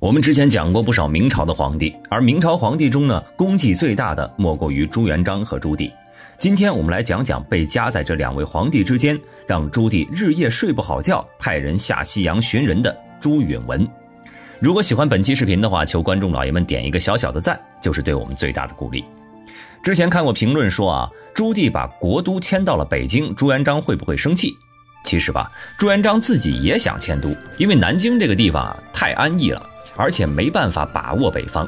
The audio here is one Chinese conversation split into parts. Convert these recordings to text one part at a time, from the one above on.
我们之前讲过不少明朝的皇帝，而明朝皇帝中呢，功绩最大的莫过于朱元璋和朱棣。今天我们来讲讲被夹在这两位皇帝之间，让朱棣日夜睡不好觉，派人下西洋寻人的朱允炆。如果喜欢本期视频的话，求观众老爷们点一个小小的赞，就是对我们最大的鼓励。之前看过评论说啊，朱棣把国都迁到了北京，朱元璋会不会生气？其实吧，朱元璋自己也想迁都，因为南京这个地方啊太安逸了，而且没办法把握北方。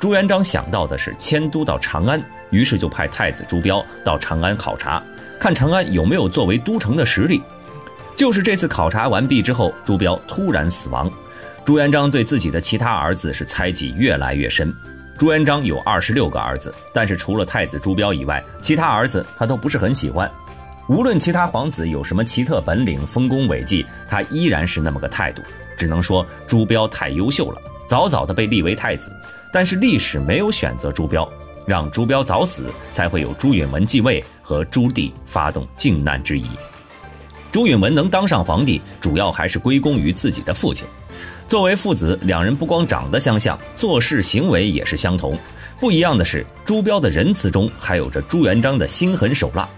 朱元璋想到的是迁都到长安，于是就派太子朱标到长安考察，看长安有没有作为都城的实力。就是这次考察完毕之后，朱标突然死亡，朱元璋对自己的其他儿子是猜忌越来越深。朱元璋有26个儿子，但是除了太子朱标以外，其他儿子他都不是很喜欢。无论其他皇子有什么奇特本领、丰功伟绩，他依然是那么个态度。只能说朱标太优秀了，早早的被立为太子。但是历史没有选择朱标，让朱标早死，才会有朱允炆继位和朱棣发动靖难之役。朱允炆能当上皇帝，主要还是归功于自己的父亲。作为父子，两人不光长得相像，做事行为也是相同。不一样的是，朱标的仁慈中还有着朱元璋的心狠手辣。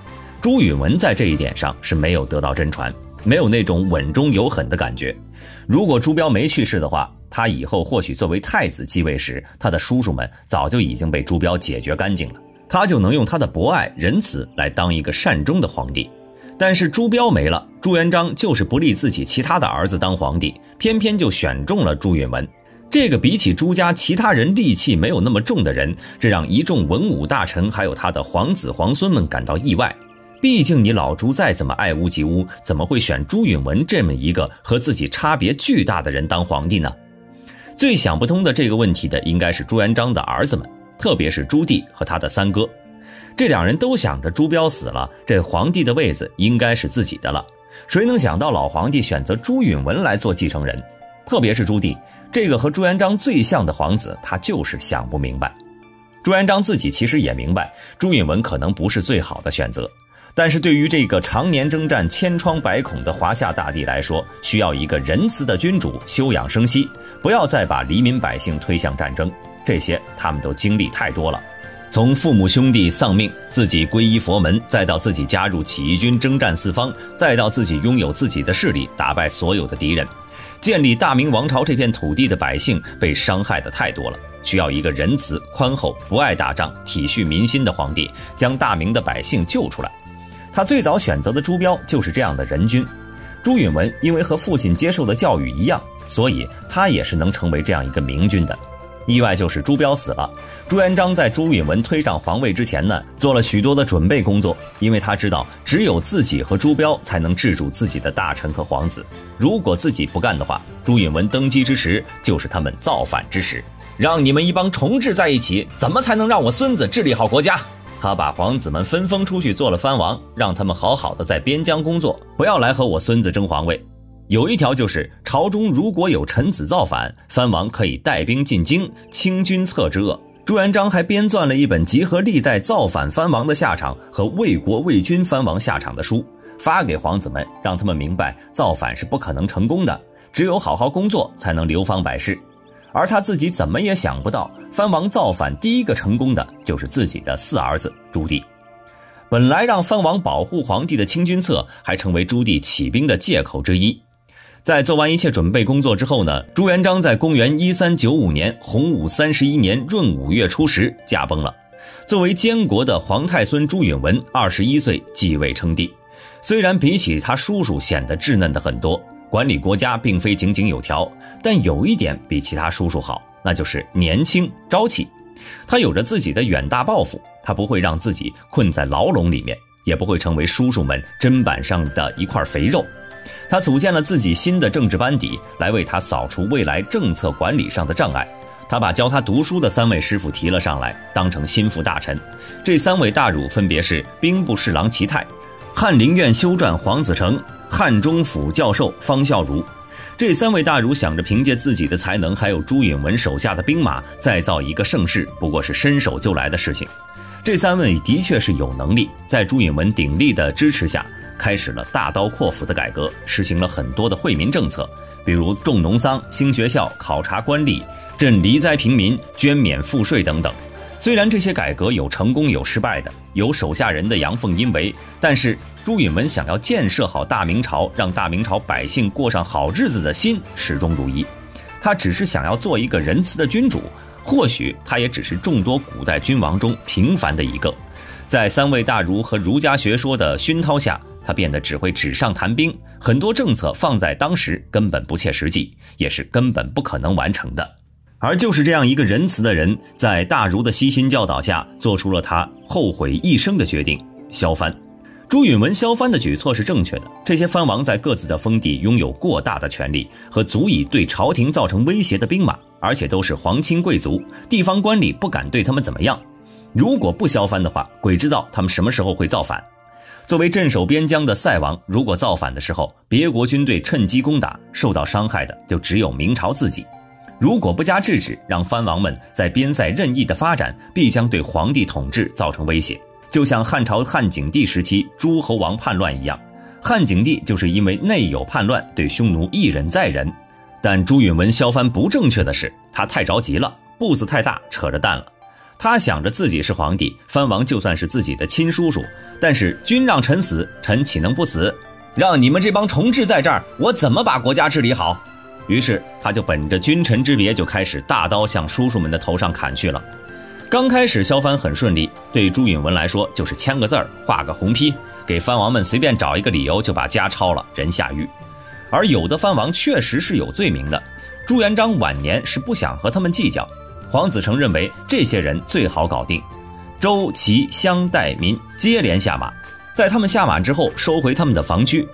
朱允炆在这一点上是没有得到真传，没有那种稳中有狠的感觉。如果朱标没去世的话，他以后或许作为太子继位时，他的叔叔们早就已经被朱标解决干净了，他就能用他的博爱仁慈来当一个善终的皇帝。但是朱标没了，朱元璋就是不立自己其他的儿子当皇帝，偏偏就选中了朱允炆。这个比起朱家其他人戾气没有那么重的人，这让一众文武大臣还有他的皇子皇孙们感到意外。毕竟你老朱再怎么爱屋及乌，怎么会选朱允炆这么一个和自己差别巨大的人当皇帝呢？最想不通的这个问题的应该是朱元璋的儿子们，特别是朱棣和他的三哥。这两人都想着朱标死了，这皇帝的位子应该是自己的了。谁能想到老皇帝选择朱允炆来做继承人？特别是朱棣，这个和朱元璋最像的皇子，他就是想不明白。朱元璋自己其实也明白，朱允炆可能不是最好的选择。但是对于这个常年征战千疮百孔的华夏大地来说，需要一个仁慈的君主休养生息，不要再把黎民百姓推向战争。这些他们都经历太多了。从父母兄弟丧命，自己皈依佛门，再到自己加入起义军征战四方，再到自己拥有自己的势力，打败所有的敌人，建立大明王朝这片土地的百姓被伤害的太多了，需要一个仁慈宽厚、不爱打仗、体恤民心的皇帝，将大明的百姓救出来。他最早选择的朱标就是这样的人君。朱允炆因为和父亲接受的教育一样，所以他也是能成为这样一个明君的。意外就是朱标死了，朱元璋在朱允炆推上皇位之前呢，做了许多的准备工作，因为他知道只有自己和朱标才能制住自己的大臣和皇子，如果自己不干的话，朱允炆登基之时就是他们造反之时，让你们一帮重治在一起，怎么才能让我孙子治理好国家？他把皇子们分封出去做了藩王，让他们好好的在边疆工作，不要来和我孙子争皇位。有一条就是朝中如果有臣子造反，藩王可以带兵进京，清君侧之恶。朱元璋还编撰了一本集合历代造反藩王的下场和为国为君藩王下场的书，发给皇子们，让他们明白造反是不可能成功的，只有好好工作才能流芳百世。而他自己怎么也想不到，藩王造反第一个成功的就是自己的四儿子朱棣。本来让藩王保护皇帝的清君侧还成为朱棣起兵的借口之一。在做完一切准备工作之后呢，朱元璋在公元1395年洪武31年闰5月初10驾崩了。作为监国的皇太孙朱允炆21岁继位称帝，虽然比起他叔叔显得稚嫩的很多，管理国家并非井井有条，但有一点比其他叔叔好，那就是年轻朝气。他有着自己的远大抱负，他不会让自己困在牢笼里面，也不会成为叔叔们砧板上的一块肥肉。他组建了自己新的政治班底，来为他扫除未来政策管理上的障碍。他把教他读书的3位师傅提了上来，当成心腹大臣。这3位大儒分别是兵部侍郎齐泰、翰林院修撰黄子成、汉中府教授方孝孺。这3位大儒想着凭借自己的才能，还有朱允炆手下的兵马，再造一个盛世，不过是伸手就来的事情。这3位的确是有能力，在朱允炆鼎力的支持下，开始了大刀阔斧的改革，实行了很多的惠民政策，比如种农桑、兴学校、考察官吏、赈离灾平民、捐免赋税等等。虽然这些改革有成功有失败的，有手下人的阳奉阴违，但是朱允炆想要建设好大明朝，让大明朝百姓过上好日子的心始终如一。他只是想要做一个仁慈的君主，或许他也只是众多古代君王中平凡的一个。在三位大儒和儒家学说的熏陶下，他变得只会纸上谈兵，很多政策放在当时根本不切实际，也是根本不可能完成的。而就是这样一个仁慈的人，在大儒的悉心教导下，做出了他后悔一生的决定，削藩。朱允炆削藩的举措是正确的，这些藩王在各自的封地拥有过大的权力和足以对朝廷造成威胁的兵马，而且都是皇亲贵族，地方官吏不敢对他们怎么样。如果不削藩的话，鬼知道他们什么时候会造反。作为镇守边疆的塞王，如果造反的时候，别国军队趁机攻打，受到伤害的就只有明朝自己。如果不加制止，让藩王们在边塞任意的发展，必将对皇帝统治造成威胁。就像汉朝汉景帝时期诸侯王叛乱一样，汉景帝就是因为内有叛乱，对匈奴一忍再忍。但朱允炆削藩不正确的是，他太着急了，步子太大，扯着蛋了。他想着自己是皇帝，藩王就算是自己的亲叔叔，但是君让臣死，臣岂能不死？让你们这帮重治在这儿，我怎么把国家治理好？于是他就本着君臣之别，就开始大刀向叔叔们的头上砍去了。刚开始削藩很顺利，对朱允炆来说就是签个字儿，画个红批，给藩王们随便找一个理由就把家抄了，人下狱。而有的藩王确实是有罪名的，朱元璋晚年是不想和他们计较，黄子成认为这些人最好搞定，周、齐、湘、代、民接连下马，在他们下马之后收回他们的防区。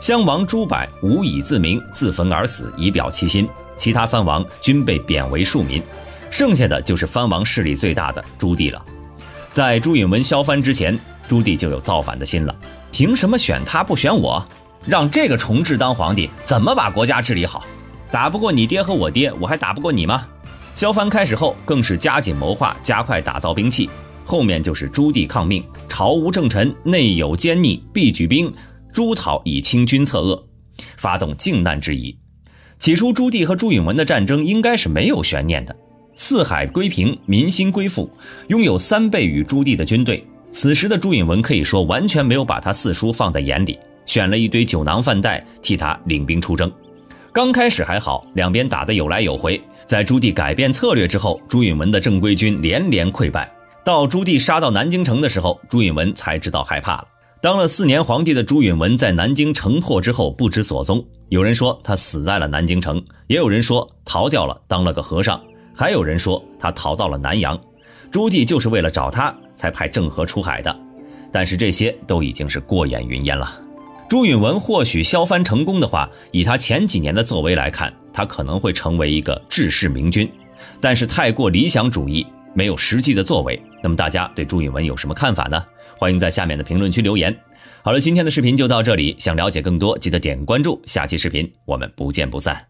襄王朱柏无以自明，自焚而死，以表其心。其他藩王均被贬为庶民，剩下的就是藩王势力最大的朱棣了。在朱允炆削藩之前，朱棣就有造反的心了，凭什么选他不选我？让这个重治当皇帝，怎么把国家治理好？打不过你爹和我爹，我还打不过你吗？削藩开始后，更是加紧谋划，加快打造兵器。后面就是朱棣抗命，朝无正臣，内有奸佞，必举兵诛讨以清君侧恶，发动靖难之役。起初朱棣和朱允炆的战争应该是没有悬念的，四海归平，民心归附，拥有3倍于朱棣的军队。此时的朱允炆可以说完全没有把他四叔放在眼里，选了一堆酒囊饭袋替他领兵出征。刚开始还好，两边打得有来有回。在朱棣改变策略之后，朱允炆的正规军连连溃败。到朱棣杀到南京城的时候，朱允炆才知道害怕了。当了4年皇帝的朱允炆在南京城破之后不知所踪，有人说他死在了南京城，也有人说逃掉了当了个和尚，还有人说他逃到了南阳。朱棣就是为了找他才派郑和出海的，但是这些都已经是过眼云烟了。朱允炆或许削藩成功的话，以他前几年的作为来看，他可能会成为一个治世明君，但是太过理想主义，没有实际的作为。那么大家对朱允炆有什么看法呢？欢迎在下面的评论区留言。好了，今天的视频就到这里，想了解更多记得点关注，下期视频我们不见不散。